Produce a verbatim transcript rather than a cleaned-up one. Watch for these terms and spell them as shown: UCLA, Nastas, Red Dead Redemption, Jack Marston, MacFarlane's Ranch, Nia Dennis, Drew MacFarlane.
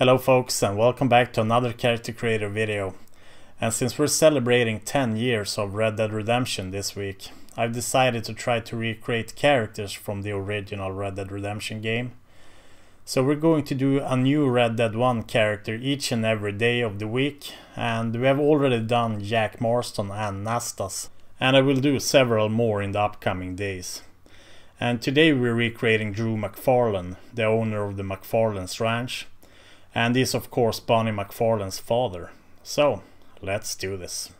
Hello folks, and welcome back to another character creator video. And since we're celebrating ten years of Red Dead Redemption this week, I've decided to try to recreate characters from the original Red Dead Redemption game. So we're going to do a new Red Dead one character each and every day of the week, and we have already done Jack Marston and Nastas, and I will do several more in the upcoming days. And today we're recreating Drew MacFarlane, the owner of the MacFarlane's Ranch. And is of course Bonnie MacFarlane's father. So, let's do this.